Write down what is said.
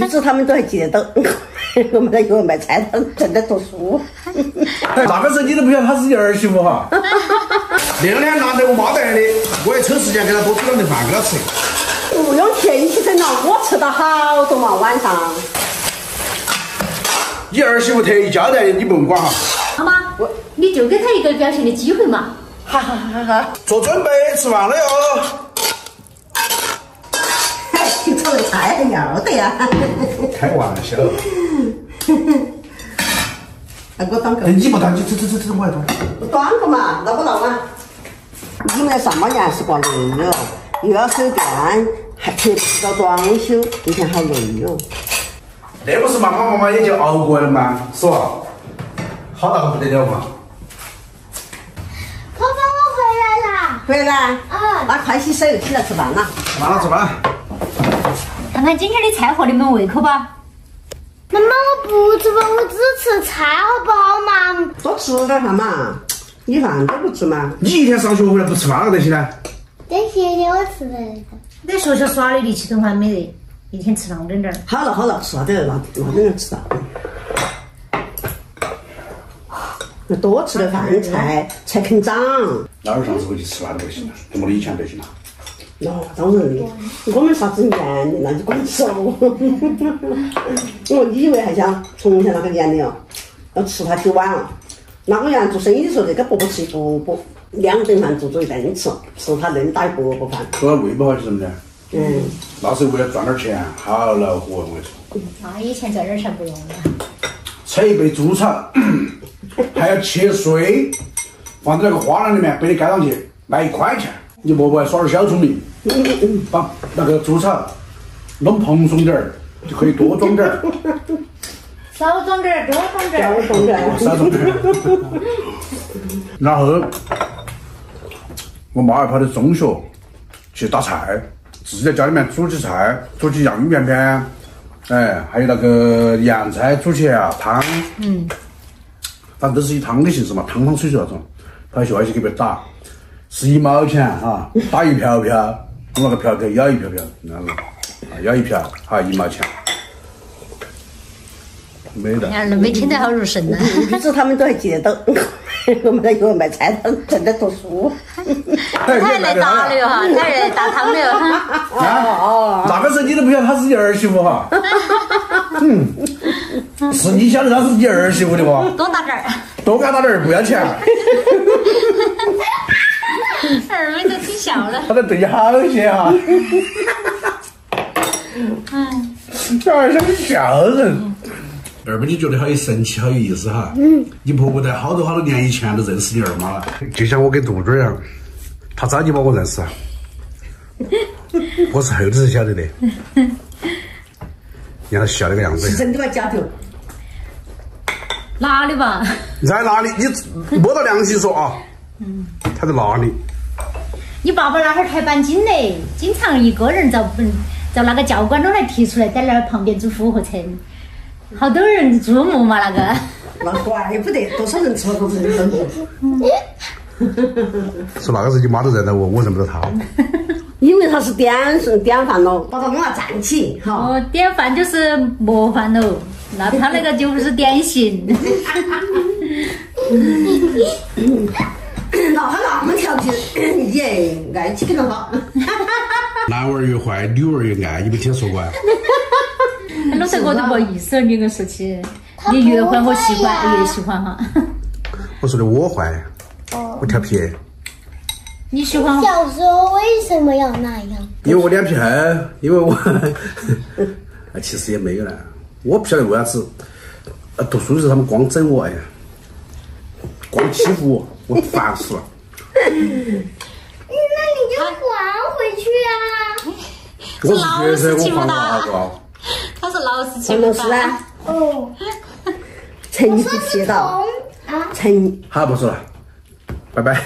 每次他们都还记得到，我们在医院买菜，他正在读书。那个时候你都不晓得她是你儿媳妇哈。那两天难得我妈在那里，我也抽时间给她多煮两顿饭给她吃。不用天气整了，我吃到好多嘛晚上。你儿媳妇特意交代的，你甭管哈。好吗？我你就给她一个表现的机会嘛。好好好好好，做准备，吃饭了哟。 炒的菜还要得呀！开玩笑。那我端个。你不端，你走，我来端。我端个嘛，闹不闹嘛？你们上班年是挂累了，又要守店，还特别要装修，一天好累哟。那不是慢慢慢慢也就熬过了吗？是吧？好大个不得了嘛！爸爸，我回来啦！回来。嗯。那快洗手，起来吃饭啦！吃饭了，吃饭。 看看今天的菜合你们胃口吧。妈妈，我不吃饭，我只吃菜，好不好嘛？多吃点饭嘛，你饭都不吃嘛？你一天上学回来不吃饭了这些呢？这些的我吃的。在学校耍的力气都还没得，一天吃那么点儿。好了好了，吃啥子？那点儿吃啥子？多吃点饭菜才肯长。老二上次回去吃饭都不行了，都没得以前得行了。 那当然的，我们啥子年龄，那就光吃了。我以为还想从前那个年龄哦，要吃它就晚了。那个原来做生意的时候，这个伯伯吃一饽饽，两顿饭做做一顿吃，吃他恁大一饽饽饭。说胃不好是怎么的？嗯。那时候为了赚点钱，好恼火，我跟你说。那以前赚点钱不容易。扯一杯猪肠，还要切碎，放在那个花篮里面，背到街上去卖1块钱。你伯伯还耍点小聪明。 把那个猪肠弄蓬松点儿，就可以多装点儿，少装点儿，多装点儿，少装点儿，少装点儿。然后我妈还跑到中学去打菜，自己在家里面煮起菜，煮起洋芋片片，哎，还有那个洋菜煮起啊汤，反正都是以汤的形式嘛，汤汤水水那种。跑去外去给别人打，11毛钱哈，打一瓢瓢。 我那个瓢瓢舀一瓢瓢，那个啊舀一瓢，好1毛钱，没得。伢儿没听得好入神呢。每次他们都还记得到，我们在医院卖菜，他们正在读书。他还来打了哟哈，他还来打汤了哟哈。哦那个时候你都不晓得她是你儿媳妇哈。是你晓得她是你儿媳妇的哇？多打点儿。多给她打点儿，不要钱。 二妹都挺小了，他的腿好些啊！哎，这二像个小人。二妹，你觉得好有神奇，好有意思哈！你婆婆在好多好多年以前都认识你二妈了，就像我跟杜鹃一样，她早就把我认识了，我是后头才晓得的。你看她笑那个样子，是真的吗？假的？哪里吧？在哪里？你摸到良心说啊！ 他在哪里？你爸爸那会儿抬板筋嘞，经常一个人遭那个教官弄来提出来，在那儿旁边做俯卧撑，好多人注目嘛那个。那怪不得多少人吃了都认得我。说那个时候你妈都认得我，我认不得她。因为她是典范喽，把她弄来站起哈。哦，典范就是模范喽，那她那个就不是典型。老汉那么调皮，也爱起跟他闹。男娃儿越坏，女娃儿越爱，你没听说过啊？老帅哥都没意思了，你跟我说起，你越坏我喜欢，越喜欢哈。我说的我坏，我调皮。你喜欢？小时候为什么要那样？因为我脸皮厚，因为我其实也没有啦，我不晓得为啥子。读书的时候他们光整我哎呀，光欺负我。我烦死了！那你就还回去啊！我是学生，我还哪个？他是老师欺负他。哦。成绩不知道。啊。好，不说了，拜拜。